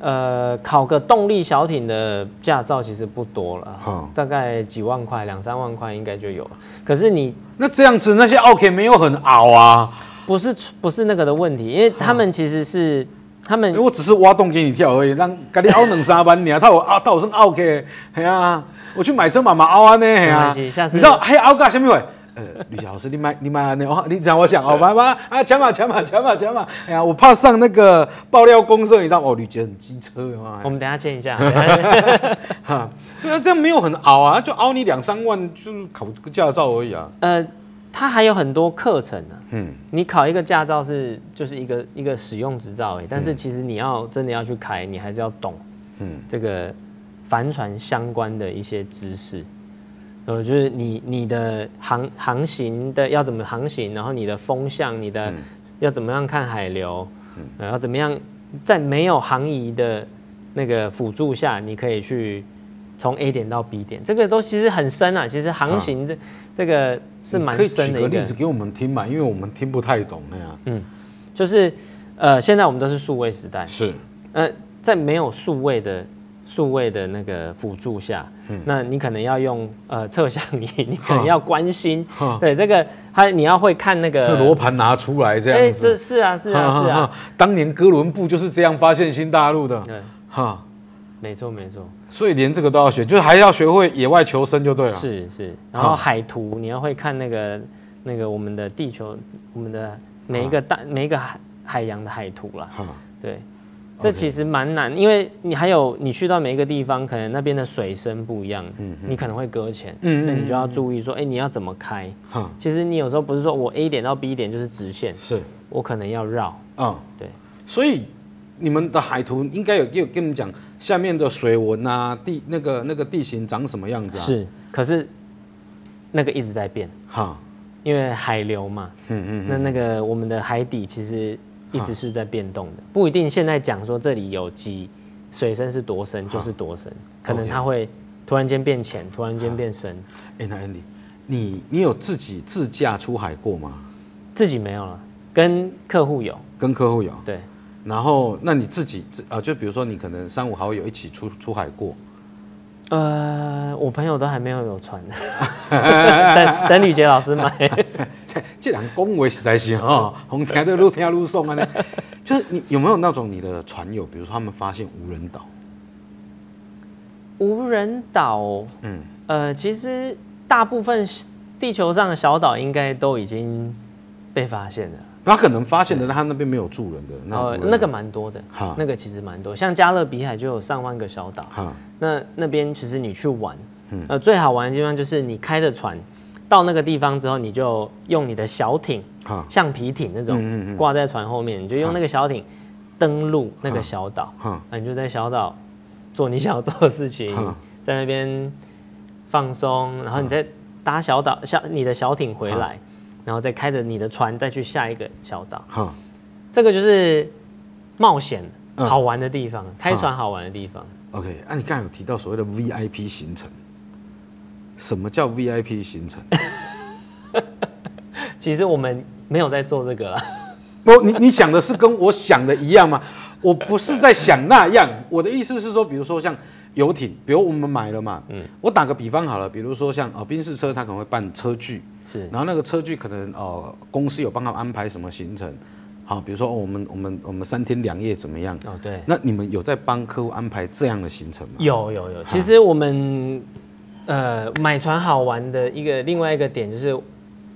呃，考个动力小艇的驾照其实不多了，嗯、大概几万块，两三万块应该就有了。可是你那这样子，那些奥 K 没有很拗啊？不是，不是那个的问题，因为他们其实是、嗯、他们，我只是挖洞给你跳而已，让给你凹两三班你啊，他有啊，他有算奥 K， 系啊，我去买车嘛嘛凹啊呢，系啊，你知道还凹噶什么鬼？ 呃，吕老师，你买你买安尼哦，你讲我想哦，妈妈啊，讲嘛讲嘛讲嘛讲嘛，哎呀，我怕上那个爆料公社，你知道哦，吕姐很机车嘛。我们等下签一下。哈，对啊，这样没有很熬啊，就熬你两三万，就是考个驾照而已啊。呃，它还有很多课程呢、啊。嗯，你考一个驾照是就是一个一个使用执照而已，但是其实你要真的要去开，你还是要懂，嗯，这个帆船相关的一些知识。 呃，就是你你的航航行的要怎么航行，然后你的风向，你的、嗯、要怎么样看海流，嗯、呃，要怎么样在没有航移的那个辅助下，你可以去从 A 点到 B 点，这个都其实很深啊。其实航行这、啊、这个是蛮深的一个。可以举个例子给我们听嘛，因为我们听不太懂那样、啊。嗯，就是呃，现在我们都是数位时代，是呃，在没有数位的。 数位的那个辅助下，嗯、那你可能要用呃测向仪，你可能要关心，对这个他你要会看那个罗盘拿出来这样子，欸、是是啊是啊是啊，是啊当年哥伦布就是这样发现新大陆的，对，哈，没错没错，所以连这个都要学，就是还要学会野外求生就对了，是是，然后海图你要会看那个那个我们的地球，我们的每一个大每一个海海洋的海图啦，对。 这其实蛮难，因为你还有你去到每一个地方，可能那边的水深不一样，嗯、你可能会搁浅，嗯、那你就要注意说，哎、欸，你要怎么开？嗯、其实你有时候不是说我 A 点到 B 点就是直线，是我可能要绕，嗯，对。所以你们的海图应该有有跟你们讲下面的水文啊，地那个那个地形长什么样子啊？是，可是那个一直在变，哈、嗯，因为海流嘛，嗯嗯，嗯那那个我们的海底其实。 一直是在变动的，不一定现在讲说这里有几水深是多深就是多深，可能它会突然间变浅，突然间变深。哎，那 Andy， 你你有自己自驾出海过吗？自己没有了，跟客户有。跟客户有。对。然后，那你自己啊，就比如说你可能三五好友一起出出海过。呃，我朋友都还没有有船，等等吕杰老师买。 这两恭维实在是哈，红台的路听路送啊呢，就是你有没有那种你的船友，比如说他们发现无人岛，无人岛，嗯，呃，其实大部分地球上的小岛应该都已经被发现了。那可能发现的，他那边没有住人的，那、呃、那个蛮多的，那个其实蛮多，像加勒比海就有上万个小岛，那那边其实你去玩，嗯、呃，最好玩的地方就是你开着船。 到那个地方之后，你就用你的小艇，橡皮艇那种挂在船后面，你就用那个小艇登陆那个小岛，你就在小岛做你想要做的事情，在那边放松，然后你再搭小岛小你的小艇回来，然后再开着你的船再去下一个小岛。这个就是冒险好玩的地方，开船好玩的地方。OK， 啊，你刚才有提到所谓的 V I P 行程。 什么叫 V I P 行程？其实我们没有在做这个啦。不，你你想的是跟我想的一样吗？我不是在想那样，我的意思是说，比如说像游艇，比如我们买了嘛，嗯，我打个比方好了，比如说像哦，宾士车它可能会办车距，是，然后那个车距可能哦、呃，公司有帮他们安排什么行程，好、哦，比如说、哦、我们我们我们三天两夜怎么样？哦，对。那你们有在帮客户安排这样的行程吗？有有有，其实我们。 呃，买船好玩的一个另外一个点就是，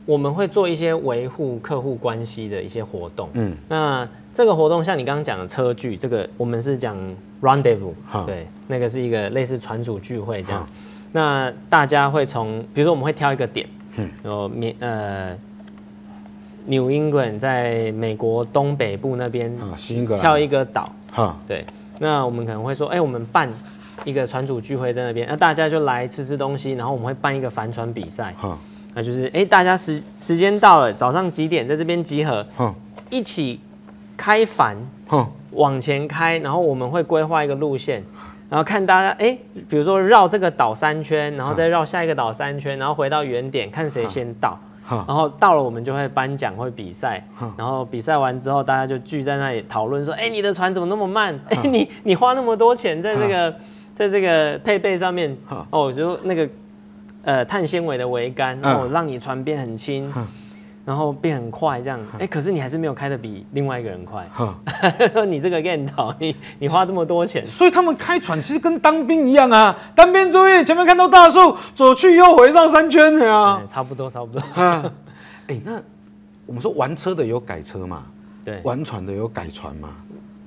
我们会做一些维护客户关系的一些活动。嗯，那这个活动像你刚刚讲的车聚，这个我们是讲 rendezvous， 对，那个是一个类似船主聚会这样。那大家会从，比如说我们会挑一个点，嗯，有缅呃 New England 在美国东北部那边，新英格兰，挑一个岛，哈，对。那我们可能会说，哎、欸，我们办。 一个船主聚会在那边，那大家就来吃吃东西，然后我们会办一个帆船比赛，那就是哎、欸，大家时时间到了，早上几点在这边集合，一起开帆，往前开，然后我们会规划一个路线，然后看大家哎、欸，比如说绕这个岛三圈，然后再绕下一个岛三圈，然后回到原点，看谁先到，然后到了我们就会颁奖，会比赛，然后比赛完之后，大家就聚在那里讨论说，哎、欸，你的船怎么那么慢？哎、欸，你你花那么多钱在这个。 在这个配备上面，哦，就那个呃碳纤维的桅杆，然后让你船变很轻，然后变很快这样。哎，可是你还是没有开得比另外一个人快。说你这个 get 到，你你花这么多钱。所以他们开船其实跟当兵一样啊，单边作业，前面看到大树，左去右回绕三圈啊，差不多差不多。哎，那我们说玩车的有改车嘛？对，玩船的有改船嘛？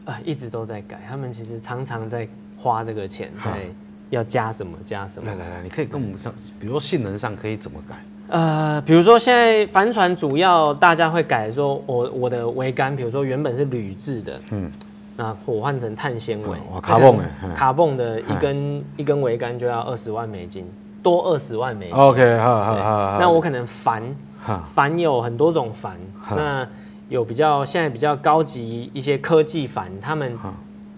啊，一直都在改，他们其实常常在。 花这个钱，对，要加什么加什么。来来来，你可以跟我们上，比如说性能上可以怎么改？呃，比如说现在帆船主要大家会改说，我我的桅杆，比如说原本是铝制的，嗯，那我换成碳纤维，卡蹦哎，卡蹦的一根一根桅杆就要二十万美金，多二十万美金。OK， 好好好。那我可能帆，帆有很多种帆，那有比较现在比较高级一些科技帆，他们。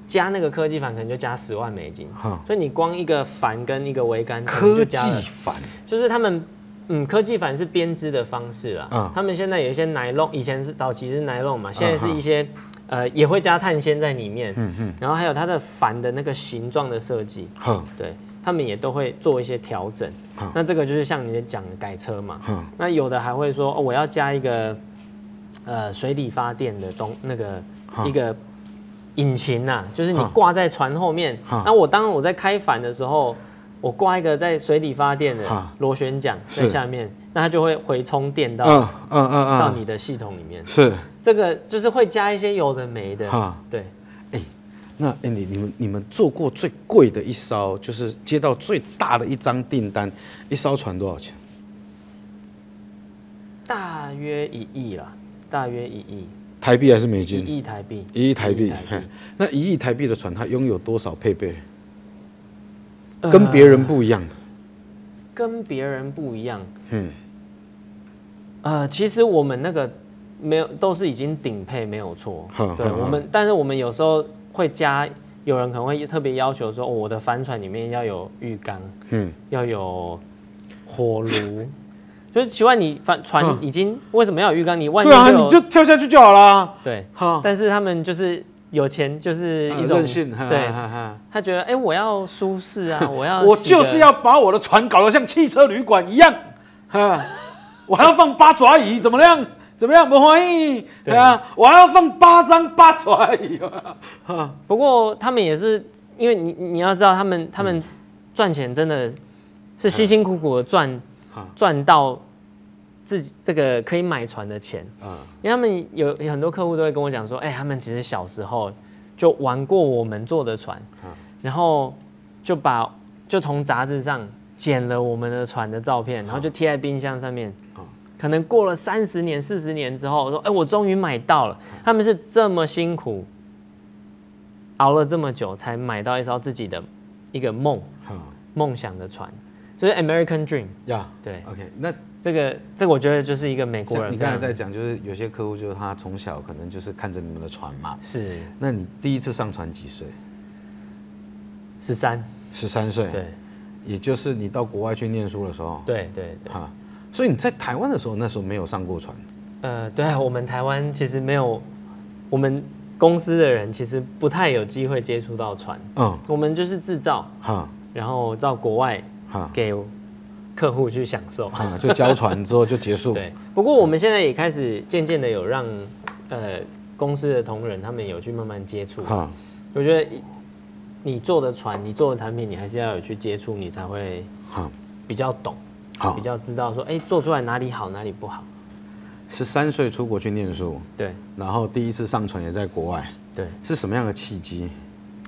加那个科技帆可能就加十万美金，所以你光一个帆跟一个桅杆，科技帆就是他们，嗯，科技帆是编织的方式啦。嗯、他们现在有一些奶酪，以前是早期是奶酪嘛，现在是一些、嗯、呃也会加碳纤在里面。嗯嗯、然后还有它的帆的那个形状的设计，嗯、对他们也都会做一些调整。嗯、那这个就是像你讲的改车嘛，嗯、那有的还会说、哦、我要加一个呃水力发电的东那个、嗯、一个。 引擎呐、啊，就是你挂在船后面。那我当我在开帆的时候，我挂一个在水底发电的螺旋桨在下面，那它就会回充电到，嗯嗯嗯，到你的系统里面。是，这个就是会加一些有的没的。对。哎、欸，那 Andy， 你们你们做过最贵的一艘，就是接到最大的一张订单，一艘船多少钱？大约一亿啦，大约一亿。 台币还是美金？一亿台币。一亿台币。那一亿台币的船，它拥有多少配备？呃、跟别人不一样的。跟别人不一样。嗯。呃，其实我们那个没有，都是已经顶配没有错。对，我们，但是我们有时候会加，有人可能会特别要求说，哦、我的帆船里面要有浴缸，嗯，要有火炉。就是奇怪，你帆船已经为什么要有浴缸？你万对啊，你就跳下去就好啦。对，但是他们就是有钱，就是一种任性。对，他觉得哎，我要舒适啊，我要我就是要把我的船搞得像汽车旅馆一样，我还要放八爪椅，怎么样？怎么样？不欢迎？对啊，我还要放八张八爪椅。不过他们也是，因为你你要知道，他们他们。赚钱真的是辛辛苦苦的赚，赚到自己这个可以买船的钱。嗯，因为他们有很多客户都会跟我讲说，哎、欸，他们其实小时候就玩过我们做的船，嗯、然后就把就从杂志上剪了我们的船的照片，然后就贴在冰箱上面。嗯、可能过了三十年、四十年之后，我说，哎、欸，我终于买到了。他们是这么辛苦。 熬了这么久才买到一艘自己的一个梦梦、嗯、想的船，就是 American Dream。呀，对 ，OK， 那这个这个我觉得就是一个美国人。你刚才在讲，就是有些客户就是他从小可能就是看着你们的船嘛。是。那你第一次上船几岁？十三。十三岁。对。也就是你到国外去念书的时候。对对对。啊，所以你在台湾的时候，那时候没有上过船。呃，对啊，我们台湾其实没有，我们。 公司的人其实不太有机会接触到船，嗯，我们就是制造，嗯、然后到国外、嗯、给客户去享受、嗯，就交船之后就结束。对，不过我们现在也开始渐渐的有让呃公司的同仁他们有去慢慢接触，嗯、我觉得你做的船，你做的产品，你还是要有去接触，你才会比较懂，嗯、比较知道说，哎、欸，做出来哪里好，哪里不好。 十三岁出国去念书，对，然后第一次上船也在国外，对，是什么样的契机？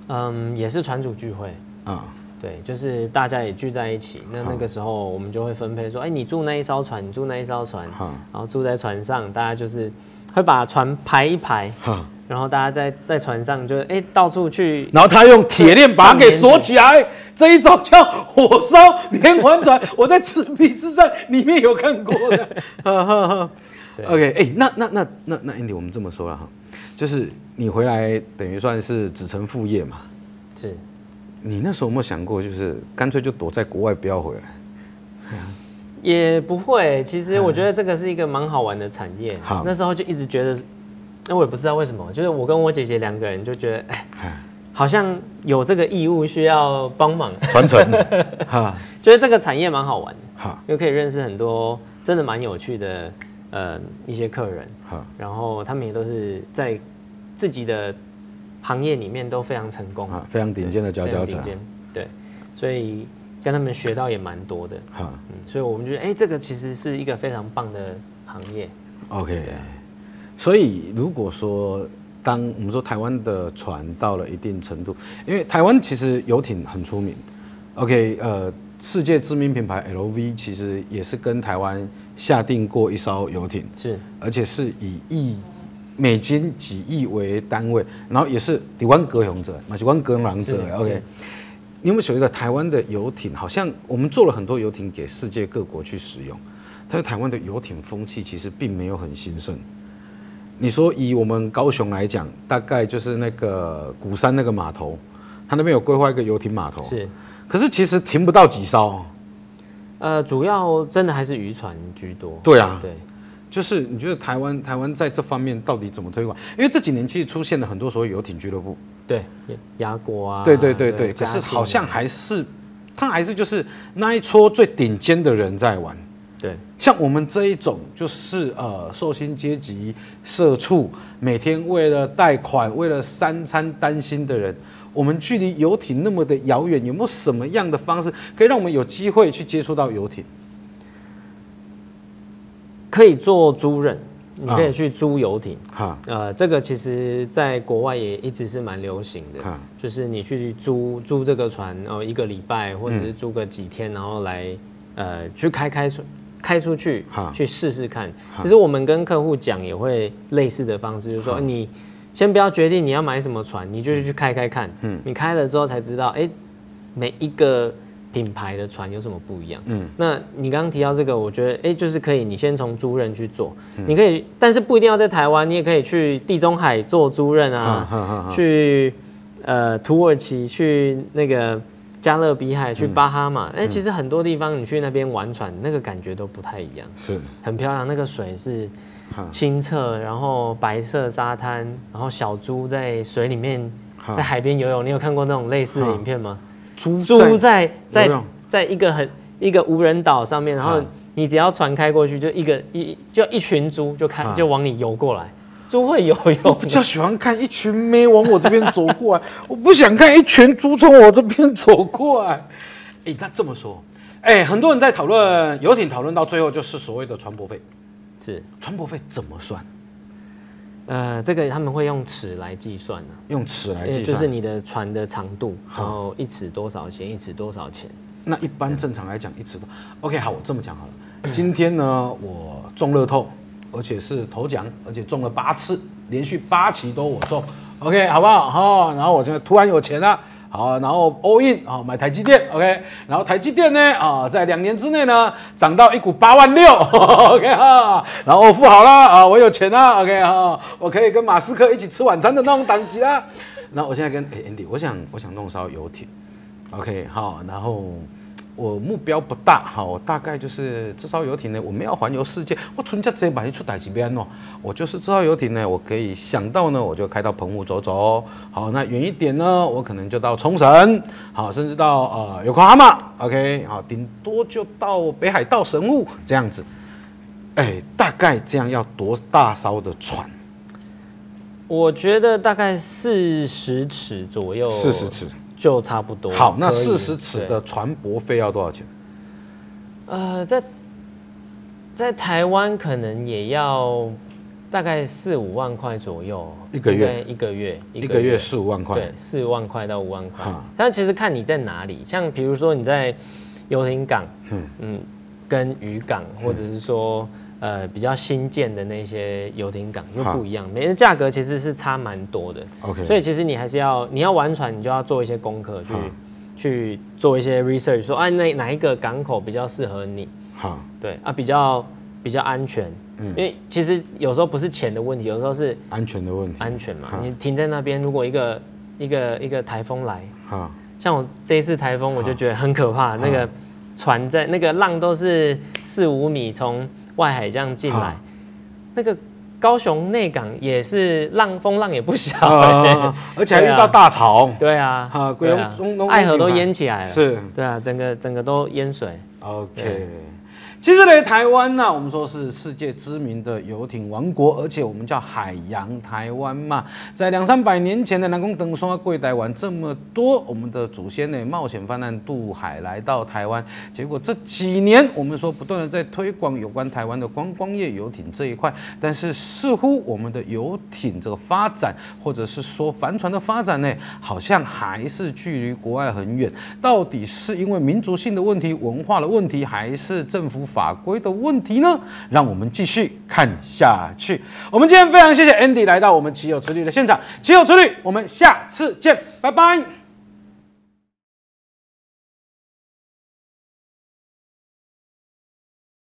嗯，也是船主聚会啊，嗯、对，就是大家也聚在一起。那那个时候我们就会分配说，哎、欸，你住那一艘船，你住那一艘船，嗯、然后住在船上，大家就是会把船排一排，嗯、然后大家在在船上就哎、欸、到处去，然后他用铁链把它给锁起来。这一招叫火烧连环船，我在《赤壁之战》里面有看过的。呵呵呵 OK， 哎、欸，那那那那那 Andy， 我们这么说了哈，就是你回来等于算是子承父业嘛，是。你那时候有没有想过，就是干脆就躲在国外不要回来？也不会，其实我觉得这个是一个蛮好玩的产业。嗯、那时候就一直觉得，那我也不知道为什么，就是我跟我姐姐两个人就觉得，哎，好像有这个义务需要帮忙传承，觉得这个产业蛮好玩的，又可以认识很多真的蛮有趣的。 呃，一些客人，然后他们也都是在自己的行业里面都非常成功，非常顶尖的佼佼者，对，所以跟他们学到也蛮多的，嗯，所以我们觉得，哎、欸，这个其实是一个非常棒的行业。OK， 所以如果说当我们说台湾的船到了一定程度，因为台湾其实游艇很出名 ，OK， 呃。 世界知名品牌 L V 其实也是跟台湾下定过一艘游艇，是，而且是以亿美金几亿为单位，然后也是台湾高雄者，马是湾高雄者 ，OK。你有没有想到台湾的游艇？好像我们做了很多游艇给世界各国去使用，但是台湾的游艇风气其实并没有很兴盛。你说以我们高雄来讲，大概就是那个鼓山那个码头，它那边有规划一个游艇码头，是。 可是其实停不到几艘，呃，主要真的还是渔船居多。对啊，对，就是你觉得台湾台湾在这方面到底怎么推广？因为这几年其实出现了很多所谓游艇俱乐部，对，亚国啊，对对对对，可是好像还是，它还是就是那一撮最顶尖的人在玩。对，像我们这一种就是呃受薪阶级社畜，每天为了贷款、为了三餐担心的人。 我们距离游艇那么的遥远，有没有什么样的方式可以让我们有机会去接触到游艇？可以做租赁，你可以去租游艇。啊、呃，这个其实在国外也一直是蛮流行的，啊、就是你去租租这个船，然后一个礼拜或者是租个几天，然后来呃去开开出开出去，啊、去试试看。啊、其实我们跟客户讲也会类似的方式，就是说、啊、你。 先不要决定你要买什么船，你就去开开看。嗯，你开了之后才知道，哎、欸，每一个品牌的船有什么不一样。嗯，那你刚刚提到这个，我觉得，哎、欸，就是可以，你先从租赁去做，嗯、你可以，但是不一定要在台湾，你也可以去地中海做租赁啊，啊啊啊去呃土耳其，去那个加勒比海，去巴哈马。哎、嗯欸，其实很多地方你去那边玩船，那个感觉都不太一样，是很漂亮，那个水是。 清澈，然后白色沙滩，然后小猪在水里面，在海边游泳。你有看过那种类似的影片吗？猪猪在在在一个很一个无人岛上面，然后你只要船开过去，就一个一就一群猪就开就往你游过来。猪会游泳，我比较喜欢看一群妹往我这边走过来，我不想看一群猪从我这边走过来。哎，那这么说，哎，很多人在讨论游艇，讨论到最后就是所谓的船舶费，是船舶费怎么算？ 呃，这个他们会用尺来计算呢、啊，用尺来计算，就是你的船的长度，然后一尺多少钱，一尺多少钱。那一般正常来讲，一尺多。OK， 好，我这么讲好了。今天呢，我中乐透，而且是头奖，而且中了八次，连续八期都我中。OK， 好不好？好、哦，然后我现在突然有钱了。 好，然后 all in 啊、哦，买台积电 ，OK， 然后台积电呢，啊、哦，在两年之内呢，涨到一股八万六 ，OK 哈，然后富豪啦，啊、哦，我有钱啦 ，OK 哈、哦，我可以跟马斯克一起吃晚餐的那种等级啦。那我现在跟、欸、Andy， 我想我想弄艘游艇 ，OK 哈、哦，然后我目标不大哈、哦，我大概就是这艘游艇呢，我们要环游世界，我存下这把一出台积边哦，我就是这艘游艇呢，我可以想到呢，我就开到澎湖走走。 好，那远一点呢？我可能就到冲绳，好，甚至到呃有花嘛 ，OK， 好，顶多就到北海道神户这样子。哎、欸，大概这样要多大艘的船？我觉得大概四十尺左右，四十尺就差不多。好，那四十尺的船舶费要多少钱？呃，在在台湾可能也要。 大概四五万块左右，一个月，一个月，一个月四五万块，对，四万块到五万块。嗯、但其实看你在哪里，像比如说你在游艇港，嗯嗯，跟渔港，或者是说、嗯、呃比较新建的那些游艇港又不一样，每个价格其实是差蛮多的。OK， 所以其实你还是要你要玩船，你就要做一些功课去、嗯、去做一些 research， 说啊那哪一个港口比较适合你？好、嗯，对啊，比较比较安全。 因为其实有时候不是钱的问题，有时候是安全的问题。安全嘛，你停在那边，如果一个一个一个台风来，像我这一次台风，我就觉得很可怕。那个船在那个浪都是四五米从外海这样进来，那个高雄内港也是浪风浪也不小，而且还遇到大潮。对啊，啊，爱河都淹起来了。是，对啊，整个整个都淹水。OK。 其实呢，台湾呢、啊，我们说是世界知名的游艇王国，而且我们叫海洋台湾嘛。在两三百年前的南宫登山贵台湾这么多，我们的祖先呢冒险泛滥渡海来到台湾，结果这几年我们说不断的在推广有关台湾的观光业游艇这一块，但是似乎我们的游艇这个发展，或者是说帆船的发展呢，好像还是距离国外很远。到底是因为民族性的问题、文化的问题，还是政府？ 法规的问题呢，让我们继续看下去。我们今天非常谢谢 Andy 来到我们骑友之旅的现场，骑友之旅，我们下次见，拜拜。